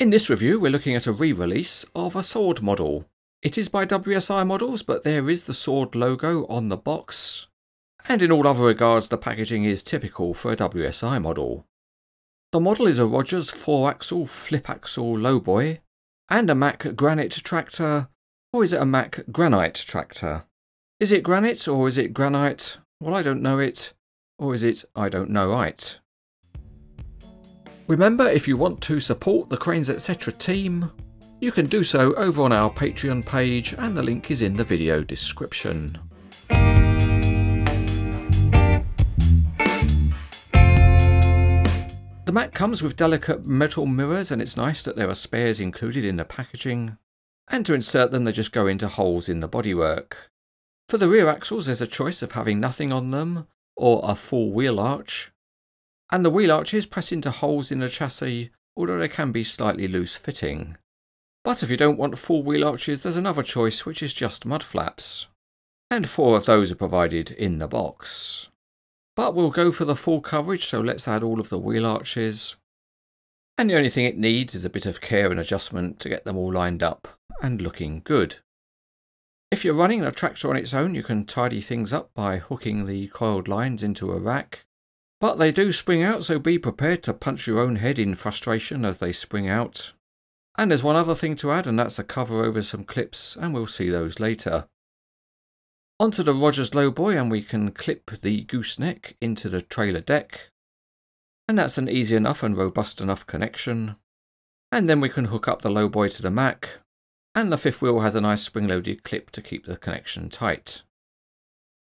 In this review, we're looking at a re-release of a Sword model. It is by WSI Models, but there is the Sword logo on the box. And in all other regards, the packaging is typical for a WSI model. The model is a Rogers 4-axle, flip-axle lowboy, and a Mack Granite tractor, or is it a Mack Granite tractor? Is it granite or is it granite? Well, I don't know it. Or is it I don't know it? Remember, if you want to support the Cranes Etc team, you can do so over on our Patreon page, and the link is in the video description. The Mack comes with delicate metal mirrors, and it's nice that there are spares included in the packaging, and to insert them they just go into holes in the bodywork. For the rear axles there's a choice of having nothing on them, or a full wheel arch, and the wheel arches press into holes in the chassis, although they can be slightly loose fitting. But if you don't want full wheel arches there's another choice, which is just mud flaps, and 4 of those are provided in the box. But we'll go for the full coverage, so let's add all of the wheel arches. And the only thing it needs is a bit of care and adjustment to get them all lined up and looking good. If you're running a tractor on its own, you can tidy things up by hooking the coiled lines into a rack. But they do spring out, so be prepared to punch your own head in frustration as they spring out. And there's one other thing to add, and that's a cover over some clips, and we'll see those later. Onto the Rogers lowboy, and we can clip the gooseneck into the trailer deck, and that's an easy enough and robust enough connection. And then we can hook up the lowboy to the Mack, and the fifth wheel has a nice spring-loaded clip to keep the connection tight.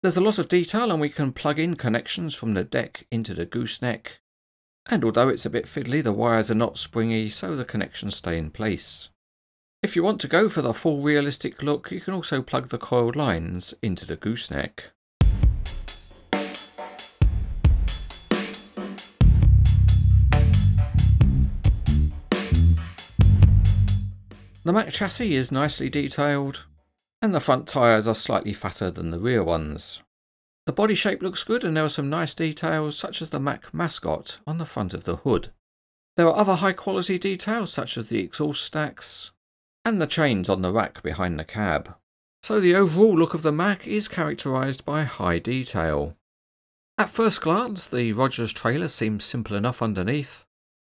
There's a lot of detail, and we can plug in connections from the deck into the gooseneck, and although it's a bit fiddly, the wires are not springy, so the connections stay in place. If you want to go for the full realistic look, you can also plug the coiled lines into the gooseneck. The Mack chassis is nicely detailed, and the front tyres are slightly fatter than the rear ones. The body shape looks good, and there are some nice details such as the Mack mascot on the front of the hood. There are other high quality details such as the exhaust stacks, and the chains on the rack behind the cab. So the overall look of the Mack is characterised by high detail. At first glance, the Rogers trailer seems simple enough underneath,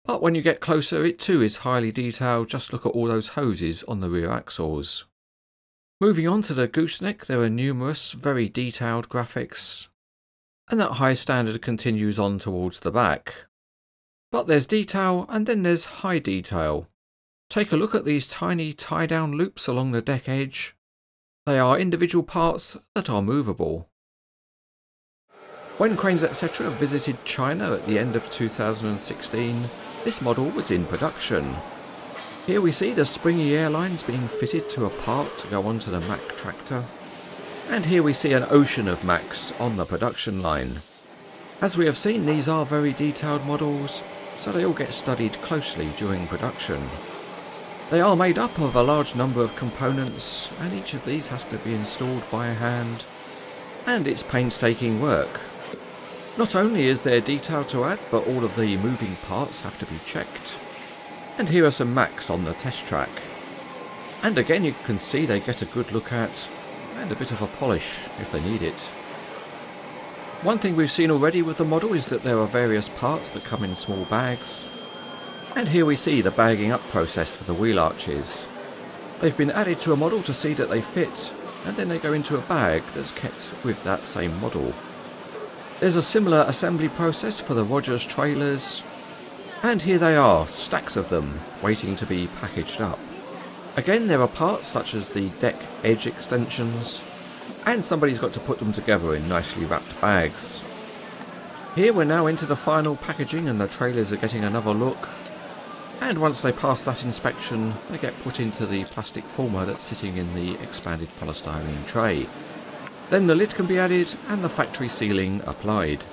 but when you get closer it too is highly detailed. Just look at all those hoses on the rear axles. Moving on to the gooseneck, there are numerous very detailed graphics, and that high standard continues on towards the back. But there's detail, and then there's high detail. Take a look at these tiny tie-down loops along the deck edge. They are individual parts that are movable. When Cranes Etc visited China at the end of 2016, this model was in production. Here we see the springy airlines being fitted to a part to go onto the Mack tractor. And here we see an ocean of Macks on the production line. As we have seen, these are very detailed models, so they all get studied closely during production. They are made up of a large number of components, and each of these has to be installed by hand, and it's painstaking work. Not only is there detail to add, but all of the moving parts have to be checked. And here are some Macks on the test track. And again you can see they get a good look at, and a bit of a polish if they need it. One thing we've seen already with the model is that there are various parts that come in small bags. And here we see the bagging up process for the wheel arches. They've been added to a model to see that they fit, and then they go into a bag that's kept with that same model. There's a similar assembly process for the Rogers trailers, and here they are, stacks of them, waiting to be packaged up. Again, there are parts such as the deck edge extensions, and somebody's got to put them together in nicely wrapped bags. Here we're now into the final packaging, and the trailers are getting another look. And once they pass that inspection, they get put into the plastic former that's sitting in the expanded polystyrene tray. Then the lid can be added and the factory sealing applied.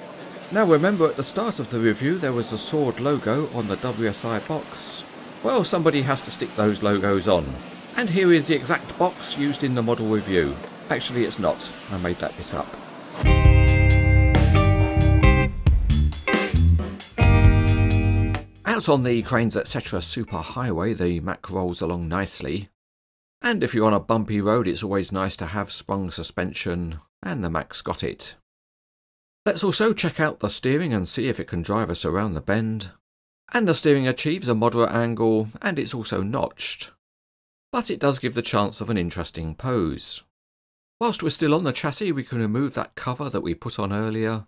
Now remember, at the start of the review there was a Sword logo on the WSI box. Well, somebody has to stick those logos on. And here is the exact box used in the model review. Actually it's not, I made that bit up. Out on the Cranes Etc superhighway, the Mack rolls along nicely. And if you're on a bumpy road, it's always nice to have sprung suspension, and the Mack's got it. Let's also check out the steering and see if it can drive us around the bend. And the steering achieves a moderate angle, and it's also notched. But it does give the chance of an interesting pose. Whilst we're still on the chassis, we can remove that cover that we put on earlier.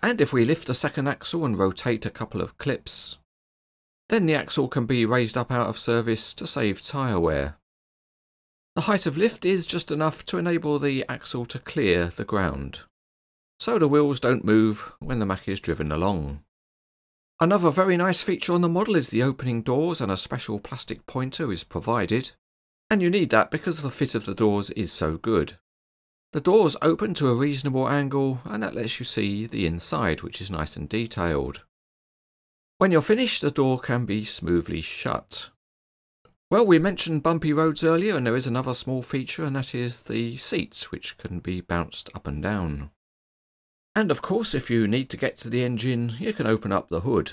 And if we lift the second axle and rotate a couple of clips, then the axle can be raised up out of service to save tyre wear. The height of lift is just enough to enable the axle to clear the ground, so the wheels don't move when the Mack is driven along. Another very nice feature on the model is the opening doors, and a special plastic pointer is provided, and you need that because the fit of the doors is so good. The doors open to a reasonable angle, and that lets you see the inside, which is nice and detailed. When you're finished, the door can be smoothly shut. Well, we mentioned bumpy roads earlier, and there is another small feature, and that is the seats, which can be bounced up and down. And of course, if you need to get to the engine, you can open up the hood.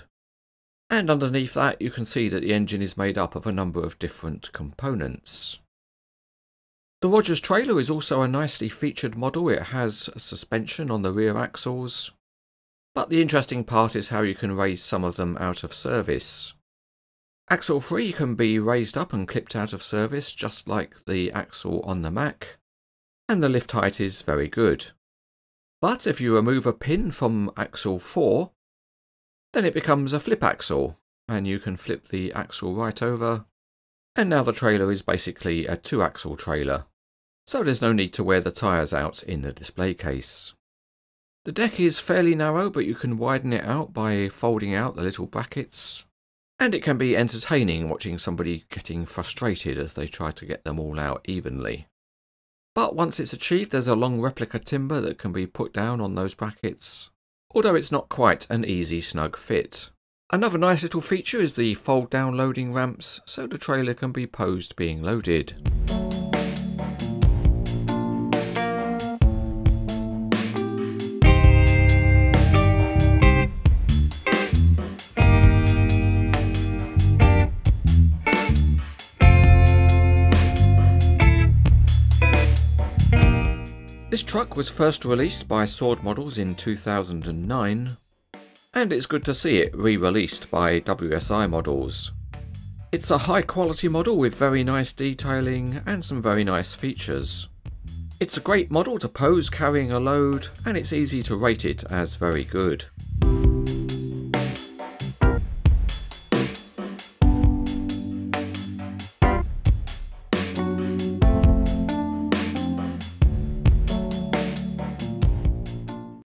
And underneath that, you can see that the engine is made up of a number of different components. The Rogers trailer is also a nicely featured model. It has suspension on the rear axles, but the interesting part is how you can raise some of them out of service. Axle 3 can be raised up and clipped out of service, just like the axle on the Mack, and the lift height is very good. But if you remove a pin from axle 4, then it becomes a flip axle, and you can flip the axle right over, and now the trailer is basically a 2-axle trailer. So there's no need to wear the tyres out in the display case. The deck is fairly narrow, but you can widen it out by folding out the little brackets, and it can be entertaining watching somebody getting frustrated as they try to get them all out evenly. But once it's achieved, there's a long replica timber that can be put down on those brackets, although it's not quite an easy snug fit. Another nice little feature is the fold-down loading ramps, so the trailer can be posed being loaded. This truck was first released by Sword Models in 2009, and it's good to see it re-released by WSI Models. It's a high quality model with very nice detailing and some very nice features. It's a great model to pose carrying a load, and it's easy to rate it as very good.